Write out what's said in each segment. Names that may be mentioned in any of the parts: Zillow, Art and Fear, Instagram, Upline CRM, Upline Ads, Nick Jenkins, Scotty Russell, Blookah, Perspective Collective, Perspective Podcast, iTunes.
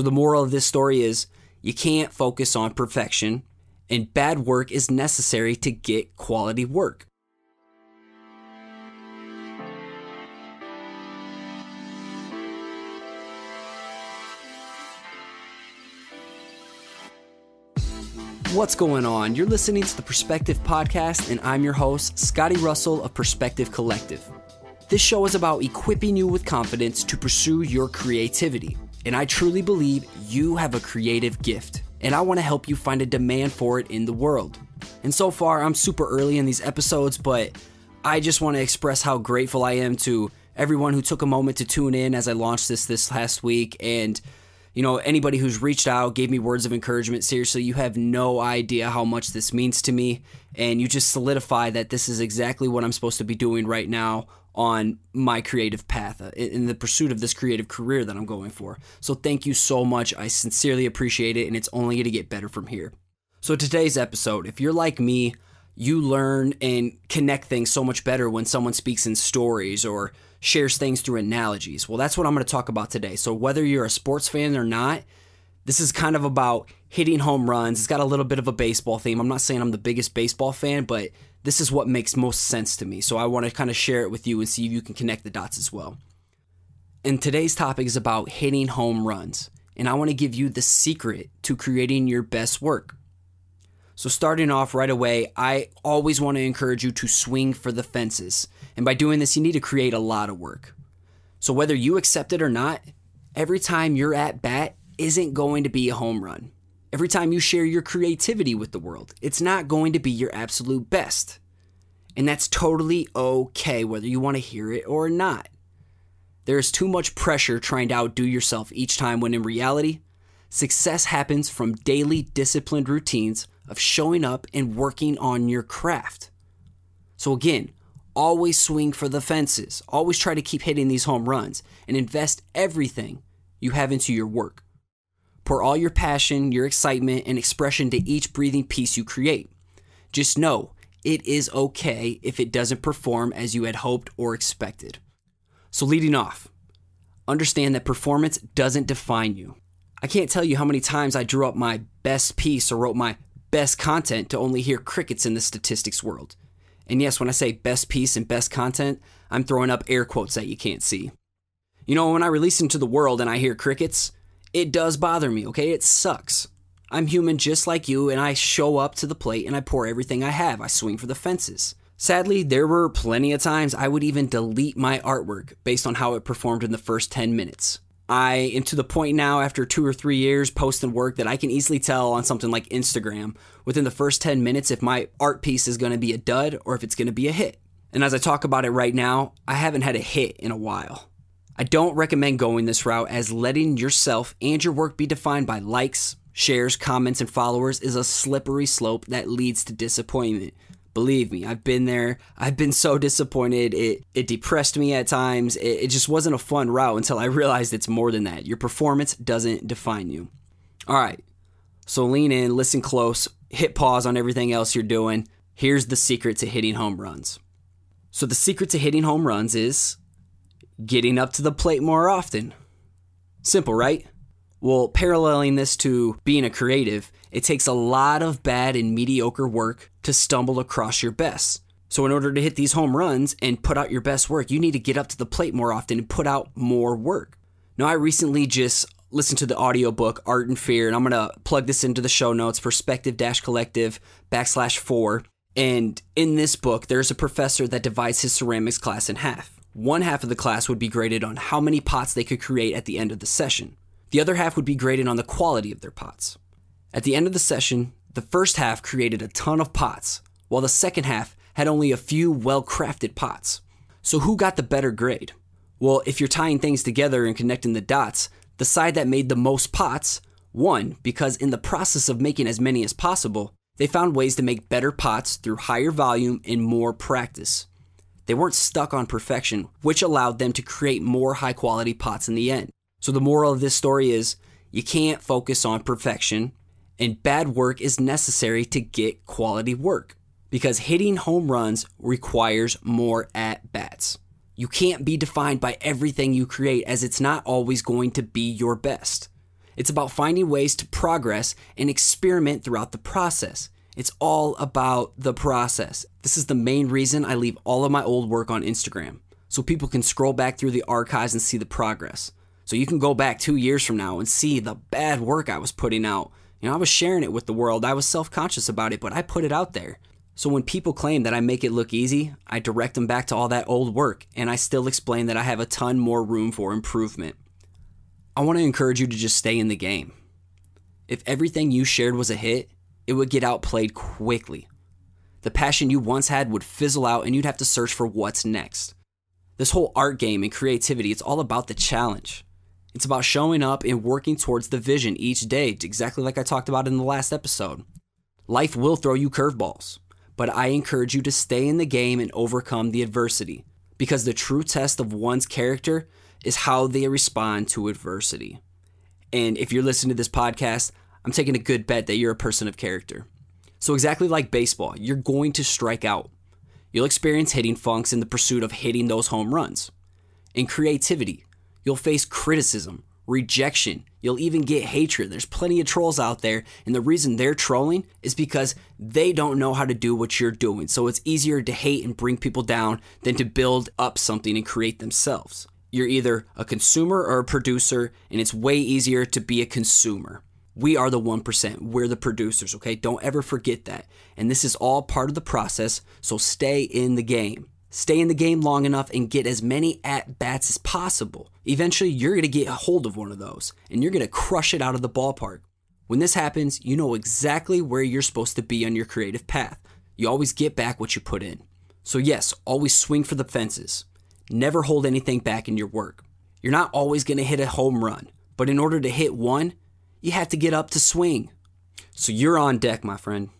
So the moral of this story is you can't focus on perfection, and bad work is necessary to get quality work. What's going on? You're listening to the Perspective Podcast, and I'm your host, Scotty Russell of Perspective Collective. This show is about equipping you with confidence to pursue your creativity, and I truly believe you have a creative gift, and I want to help you find a demand for it in the world. And so far, I'm super early in these episodes, but I just want to express how grateful I am to everyone who took a moment to tune in as I launched this last week, and you know, anybody who's reached out, gave me words of encouragement. Seriously, you have no idea how much this means to me. And you just solidify that this is exactly what I'm supposed to be doing right now on my creative path, in the pursuit of this creative career that I'm going for. So thank you so much. I sincerely appreciate it, and it's only going to get better from here. So today's episode, if you're like me, you learn and connect things so much better when someone speaks in stories or shares things through analogies. Well, that's what I'm going to talk about today. So whether you're a sports fan or not, this is kind of about hitting home runs. It's got a little bit of a baseball theme. I'm not saying I'm the biggest baseball fan, but this is what makes most sense to me. So I want to kind of share it with you and see if you can connect the dots as well. And today's topic is about hitting home runs. And I want to give you the secret to creating your best work. So starting off right away, I always want to encourage you to swing for the fences. And by doing this, you need to create a lot of work. So whether you accept it or not, every time you're at bat isn't going to be a home run. Every time you share your creativity with the world, it's not going to be your absolute best. And that's totally okay, whether you want to hear it or not. There's too much pressure trying to outdo yourself each time, when in reality, success happens from daily disciplined routines of showing up and working on your craft. So again, always swing for the fences. Always try to keep hitting these home runs and invest everything you have into your work. Pour all your passion, your excitement, and expression to each breathing piece you create. Just know it is okay if it doesn't perform as you had hoped or expected. So leading off, understand that performance doesn't define you. I can't tell you how many times I drew up my best piece or wrote my best content to only hear crickets in the statistics world. And yes, when I say best piece and best content, I'm throwing up air quotes that you can't see. You know, when I release into the world and I hear crickets, it does bother me, okay? It sucks. I'm human just like you, and I show up to the plate and I pour everything I have. I swing for the fences. Sadly, there were plenty of times I would even delete my artwork based on how it performed in the first 10 minutes. I am to the point now, after 2 or 3 years posting work, that I can easily tell on something like Instagram within the first 10 minutes if my art piece is going to be a dud or if it's going to be a hit. And as I talk about it right now, I haven't had a hit in a while. I don't recommend going this route, as letting yourself and your work be defined by likes, shares, comments, and followers is a slippery slope that leads to disappointment. Believe me, I've been there. I've been so disappointed. It depressed me at times. It just wasn't a fun route until I realized it's more than that. Your performance doesn't define you. All right, so lean in, listen close, hit pause on everything else you're doing. Here's the secret to hitting home runs. So the secret to hitting home runs is getting up to the plate more often. Simple, right? Well, paralleling this to being a creative, it takes a lot of bad and mediocre work to stumble across your best. So in order to hit these home runs and put out your best work, you need to get up to the plate more often and put out more work. Now, I recently just listened to the audiobook Art and Fear, and I'm going to plug this into the show notes, perspective-collective/4. And in this book, there's a professor that divides his ceramics class in half. One half of the class would be graded on how many pots they could create at the end of the session. The other half would be graded on the quality of their pots. At the end of the session, the first half created a ton of pots, while the second half had only a few well-crafted pots. So who got the better grade? Well, if you're tying things together and connecting the dots, the side that made the most pots won, because in the process of making as many as possible, they found ways to make better pots through higher volume and more practice. They weren't stuck on perfection, which allowed them to create more high-quality pots in the end. So the moral of this story is you can't focus on perfection, and bad work is necessary to get quality work, because hitting home runs requires more at-bats. You can't be defined by everything you create, as it's not always going to be your best. It's about finding ways to progress and experiment throughout the process. It's all about the process. This is the main reason I leave all of my old work on Instagram, so people can scroll back through the archives and see the progress. So you can go back 2 years from now and see the bad work I was putting out. You know, I was sharing it with the world. I was self-conscious about it, but I put it out there. So when people claim that I make it look easy, I direct them back to all that old work, and I still explain that I have a ton more room for improvement. I want to encourage you to just stay in the game. If everything you shared was a hit, it would get outplayed quickly. The passion you once had would fizzle out, and you'd have to search for what's next. This whole art game and creativity, it's all about the challenge. It's about showing up and working towards the vision each day, exactly like I talked about in the last episode. Life will throw you curveballs, but I encourage you to stay in the game and overcome the adversity, because the true test of one's character is how they respond to adversity. And if you're listening to this podcast, I'm taking a good bet that you're a person of character. So exactly like baseball, you're going to strike out. You'll experience hitting funks in the pursuit of hitting those home runs. In creativity, you'll face criticism, rejection, you'll even get hatred. There's plenty of trolls out there, and the reason they're trolling is because they don't know how to do what you're doing. So it's easier to hate and bring people down than to build up something and create themselves. You're either a consumer or a producer, and it's way easier to be a consumer. We are the 1%. We're the producers, okay? Don't ever forget that. And this is all part of the process, so stay in the game. Stay in the game long enough and get as many at-bats as possible. Eventually, you're going to get a hold of one of those, and you're going to crush it out of the ballpark. When this happens, you know exactly where you're supposed to be on your creative path. You always get back what you put in. So yes, always swing for the fences. Never hold anything back in your work. You're not always going to hit a home run, but in order to hit one, you have to get up to swing. So you're on deck, my friend.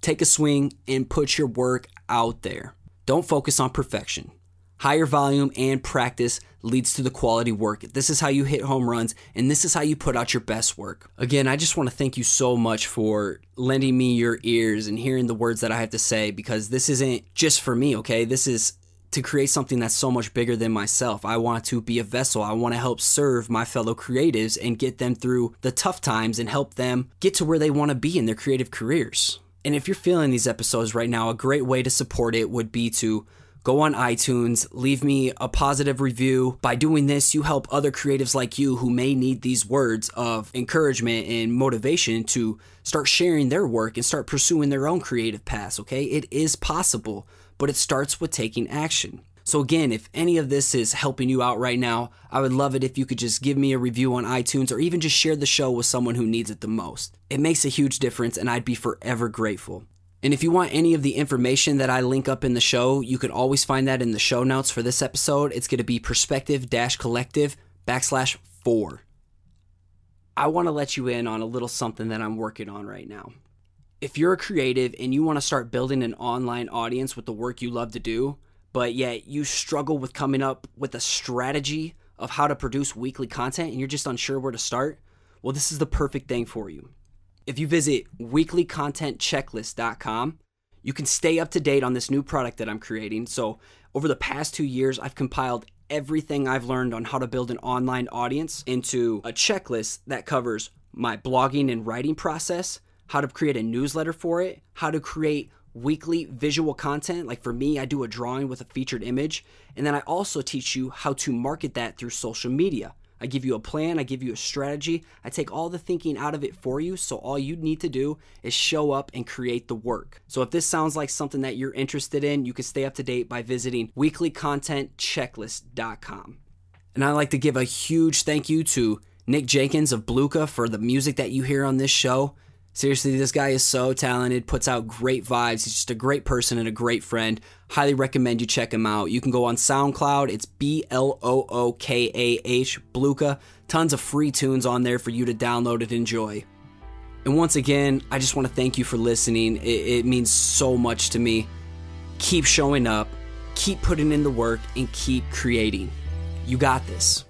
Take a swing and put your work out there. Don't focus on perfection. Higher volume and practice leads to the quality work. This is how you hit home runs, and this is how you put out your best work. Again, I just want to thank you so much for lending me your ears and hearing the words that I have to say, because this isn't just for me, okay? This is to create something that's so much bigger than myself. I want to be a vessel. I want to help serve my fellow creatives and get them through the tough times and help them get to where they want to be in their creative careers. And if you're feeling these episodes right now, a great way to support it would be to go on iTunes, leave me a positive review. By doing this, you help other creatives like you who may need these words of encouragement and motivation to start sharing their work and start pursuing their own creative paths, okay? It is possible, but it starts with taking action. So again, if any of this is helping you out right now, I would love it if you could just give me a review on iTunes or even just share the show with someone who needs it the most. It makes a huge difference, and I'd be forever grateful. And if you want any of the information that I link up in the show, you can always find that in the show notes for this episode. It's going to be perspective-collective/4. I want to let you in on a little something that I'm working on right now. If you're a creative and you want to start building an online audience with the work you love to do, but yet you struggle with coming up with a strategy of how to produce weekly content and you're just unsure where to start, well, this is the perfect thing for you. If you visit weeklycontentchecklist.com, you can stay up to date on this new product that I'm creating. So over the past 2 years, I've compiled everything I've learned on how to build an online audience into a checklist that covers my blogging and writing process, how to create a newsletter for it, how to create weekly visual content. Like for me, I do a drawing with a featured image. And then I also teach you how to market that through social media. I give you a plan. I give you a strategy. I take all the thinking out of it for you. So all you need to do is show up and create the work. So if this sounds like something that you're interested in, you can stay up to date by visiting weeklycontentchecklist.com. And I'd like to give a huge thank you to Nick Jenkins of Blookah for the music that you hear on this show. Seriously, this guy is so talented, puts out great vibes. He's just a great person and a great friend. Highly recommend you check him out. You can go on SoundCloud. It's Blookah, Blookah. Tons of free tunes on there for you to download and enjoy. And once again, I just want to thank you for listening. It means so much to me. Keep showing up, keep putting in the work, and keep creating. You got this.